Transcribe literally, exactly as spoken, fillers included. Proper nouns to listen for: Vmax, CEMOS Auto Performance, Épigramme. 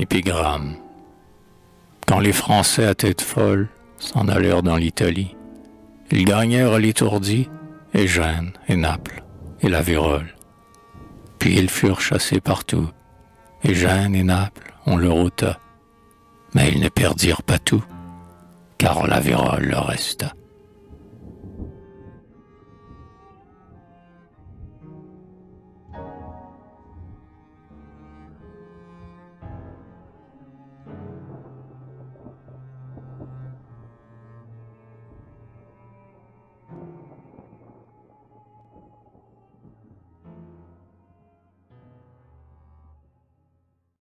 Épigramme. Quand les Français à tête folle s'en allèrent dans l'Italie, ils gagnèrent l'Étourdie et Gênes et Naples et la Vérole. Puis ils furent chassés partout, et Gênes et Naples on leur ôta. Mais ils ne perdirent pas tout, car la Vérole leur resta.